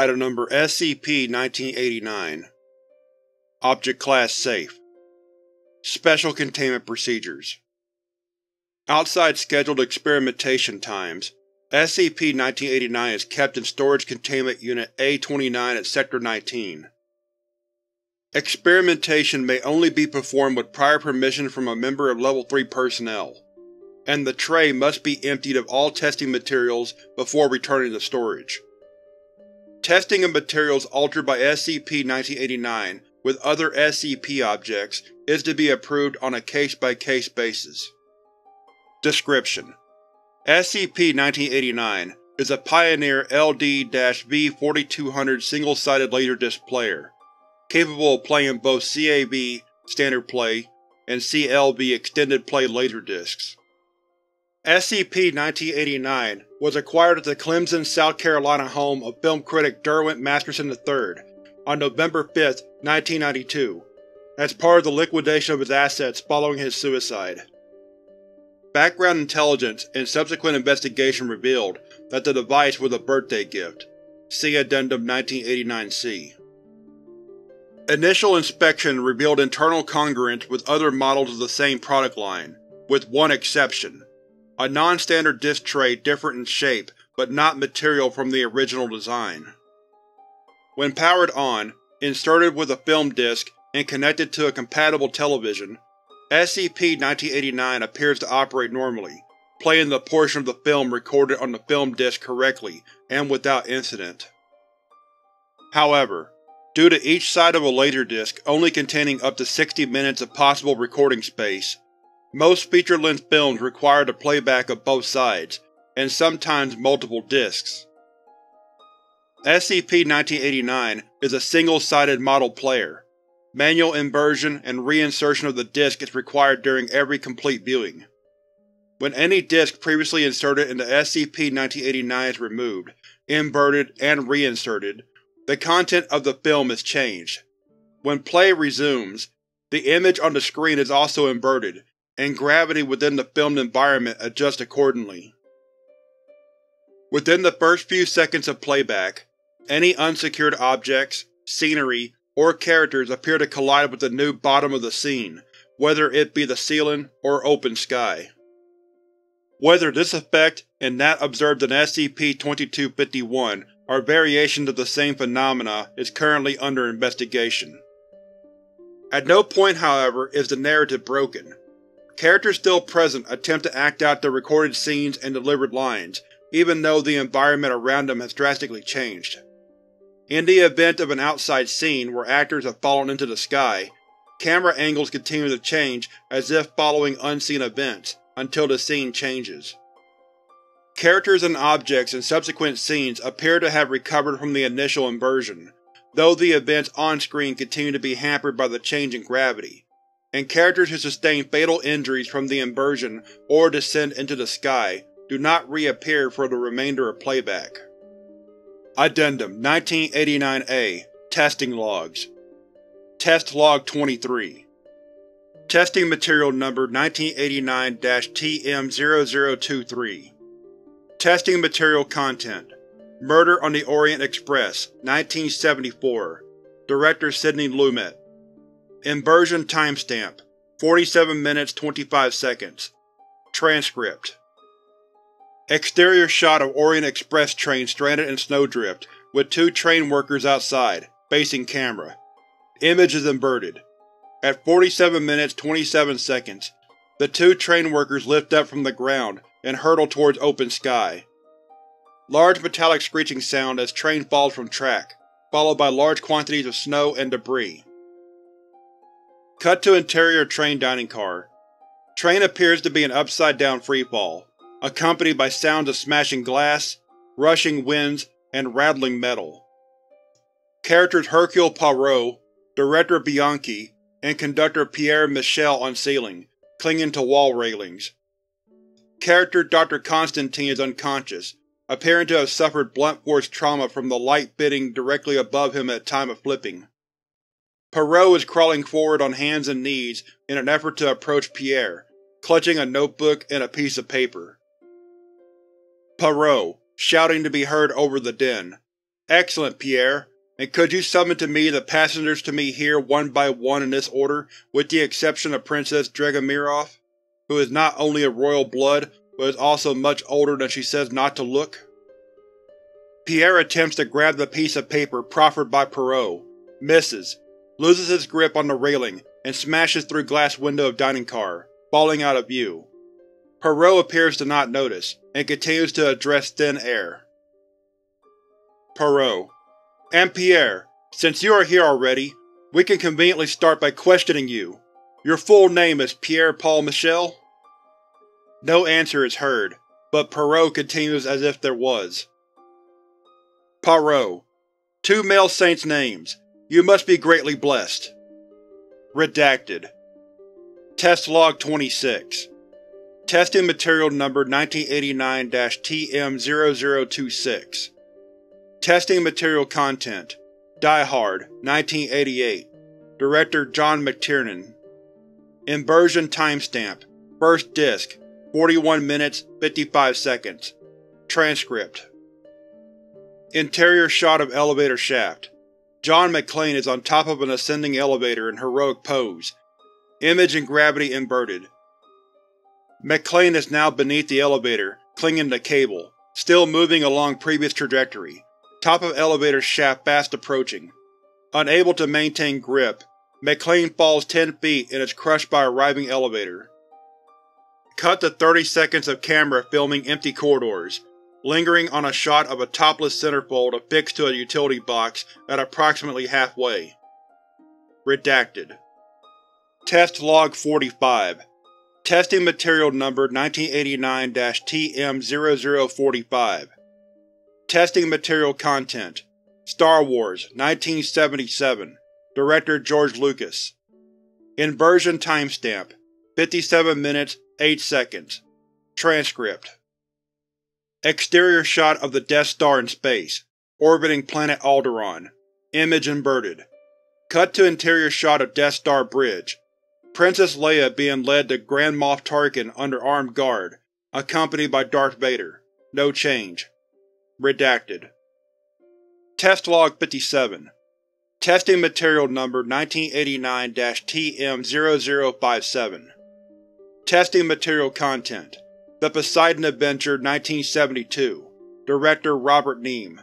Item Number SCP-1989. Object Class Safe. Special Containment Procedures. Outside scheduled experimentation times, SCP-1989 is kept in Storage Containment Unit A-29 at Sector 19. Experimentation may only be performed with prior permission from a member of Level 3 personnel, and the tray must be emptied of all testing materials before returning to storage. Testing of materials altered by SCP-1989 with other SCP objects is to be approved on a case-by-case basis. Description: SCP-1989 is a Pioneer LD-V4200 single-sided LaserDisc player, capable of playing both CAV standard play and CLV extended play LaserDiscs. SCP-1989 was acquired at the Clemson, South Carolina home of film critic Derwent Masterson III on November 5, 1992, as part of the liquidation of his assets following his suicide. Background intelligence and subsequent investigation revealed that the device was a birthday gift. See Addendum 1989-C. Initial inspection revealed internal congruence with other models of the same product line, with one exception: a non-standard disc tray different in shape but not material from the original design. When powered on, inserted with a film disc, and connected to a compatible television, SCP-1989 appears to operate normally, playing the portion of the film recorded on the film disc correctly and without incident. However, due to each side of a LaserDisc only containing up to 60 minutes of possible recording space, most feature-length films require the playback of both sides, and sometimes multiple discs. SCP-1989 is a single-sided model player. Manual inversion and reinsertion of the disc is required during every complete viewing. When any disc previously inserted into SCP-1989 is removed, inverted, and reinserted, the content of the film is changed. When play resumes, the image on the screen is also inverted, and gravity within the filmed environment adjusts accordingly. Within the first few seconds of playback, any unsecured objects, scenery, or characters appear to collide with the new bottom of the scene, whether it be the ceiling or open sky. Whether this effect and that observed in SCP-2251 are variations of the same phenomena is currently under investigation. At no point, however, is the narrative broken. Characters still present attempt to act out their recorded scenes and delivered lines, even though the environment around them has drastically changed. In the event of an outside scene where actors have fallen into the sky, camera angles continue to change as if following unseen events, until the scene changes. Characters and objects in subsequent scenes appear to have recovered from the initial inversion, though the events on-screen continue to be hampered by the change in gravity, and characters who sustain fatal injuries from the inversion or descend into the sky do not reappear for the remainder of playback. Addendum 1989-A Testing Logs. Test Log 23. Testing Material Number 1989-TM0023. Testing Material Content: Murder on the Orient Express, 1974. Director Sidney Lumet. Inversion timestamp: 47 minutes 25 seconds. Transcript: exterior shot of Orient Express train stranded in snowdrift, with two train workers outside, facing camera. Image is inverted. At 47 minutes 27 seconds, the two train workers lift up from the ground and hurtle towards open sky. Large metallic screeching sound as train falls from track, followed by large quantities of snow and debris. Cut to interior train dining car. Train appears to be an upside-down freefall, accompanied by sounds of smashing glass, rushing winds, and rattling metal. Characters Hercule Poirot, Director Bianchi, and Conductor Pierre Michel on ceiling, clinging to wall railings. Character Dr. Constantine is unconscious, appearing to have suffered blunt force trauma from the light fitting directly above him at the time of flipping. Perrault is crawling forward on hands and knees in an effort to approach Pierre, clutching a notebook and a piece of paper. Perrault, shouting to be heard over the din. Excellent, Pierre. And could you summon to me the passengers to meet here one by one in this order, with the exception of Princess Dregomiroff, who is not only of royal blood, but is also much older than she says not to look? Pierre attempts to grab the piece of paper proffered by Perrault, misses, loses his grip on the railing, and smashes through glass window of dining car, falling out of view. Perrault appears to not notice, and continues to address thin air. Perrault: And Pierre, since you are here already, we can conveniently start by questioning you. Your full name is Pierre Paul Michel? No answer is heard, but Perrault continues as if there was. Poirot: Two male saints' names. You must be greatly blessed. Redacted. Test Log 26. Testing Material Number 1989-TM0026. Testing Material Content: Die Hard, 1988. Director John McTiernan. Inversion Timestamp: First Disc, 41 minutes, 55 seconds. Transcript. Interior shot of elevator shaft. John McClane is on top of an ascending elevator in heroic pose, image and gravity inverted. McClane is now beneath the elevator, clinging to cable, still moving along previous trajectory. Top of elevator shaft fast approaching. Unable to maintain grip, McClane falls 10 feet and is crushed by arriving elevator. Cut to 30 seconds of camera filming empty corridors, lingering on a shot of a topless centerfold affixed to a utility box at approximately halfway. Redacted. Test Log 45. Testing Material Number 1989-TM0045. Testing Material Content: Star Wars, 1977. Director George Lucas. Inversion Timestamp: 57 minutes, 8 seconds. Transcript. Exterior shot of the Death Star in space, orbiting planet Alderaan. Image inverted. Cut to interior shot of Death Star bridge. Princess Leia being led to Grand Moff Tarkin under armed guard, accompanied by Darth Vader. No change. Redacted. Test Log 57. Testing Material Number 1989-TM0057. Testing Material Content: The Poseidon Adventure, 1972. Director Robert Neame.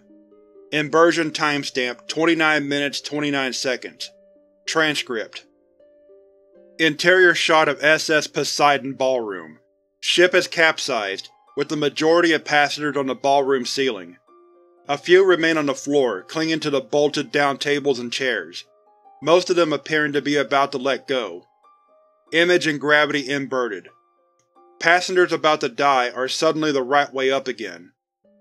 Inversion Timestamp: 29 minutes, 29 seconds. Transcript. Interior shot of SS Poseidon ballroom. Ship is capsized, with the majority of passengers on the ballroom ceiling. A few remain on the floor, clinging to the bolted-down tables and chairs, most of them appearing to be about to let go. Image and gravity inverted. Passengers about to die are suddenly the right way up again.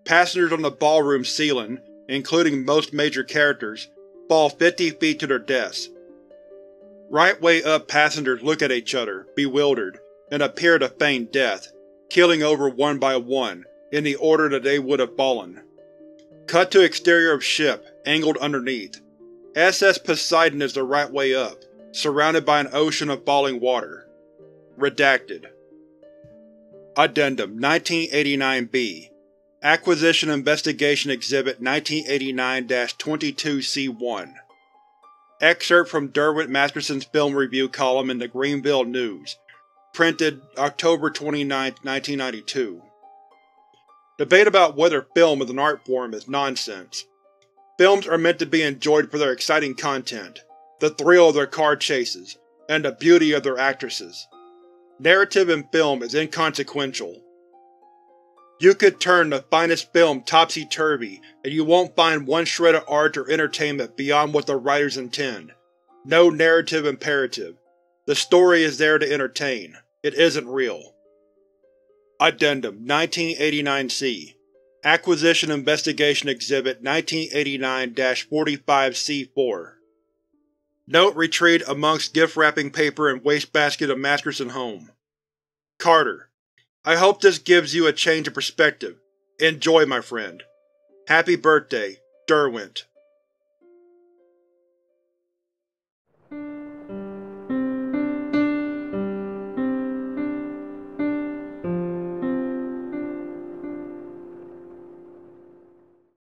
Passengers on the ballroom ceiling, including most major characters, fall 50 feet to their deaths. Right way up passengers look at each other, bewildered, and appear to feign death, killing over one by one, in the order that they would have fallen. Cut to exterior of ship, angled underneath. SS Poseidon is the right way up, surrounded by an ocean of falling water. Redacted. Addendum 1989-B. Acquisition Investigation Exhibit 1989-22C1. Excerpt from Derwent Masterson's film review column in the Greenville News, printed October 29, 1992. Debate about whether film is an art form is nonsense. Films are meant to be enjoyed for their exciting content, the thrill of their car chases, and the beauty of their actresses. Narrative in film is inconsequential. You could turn the finest film topsy-turvy and you won't find one shred of art or entertainment beyond what the writers intend. No narrative imperative. The story is there to entertain. It isn't real. Addendum 1989-C. Acquisition Investigation Exhibit 1989-45C4. Note retrieved amongst gift wrapping paper and wastebasket of Masterson home. Carter: I hope this gives you a change of perspective. Enjoy, my friend. Happy birthday, Derwent.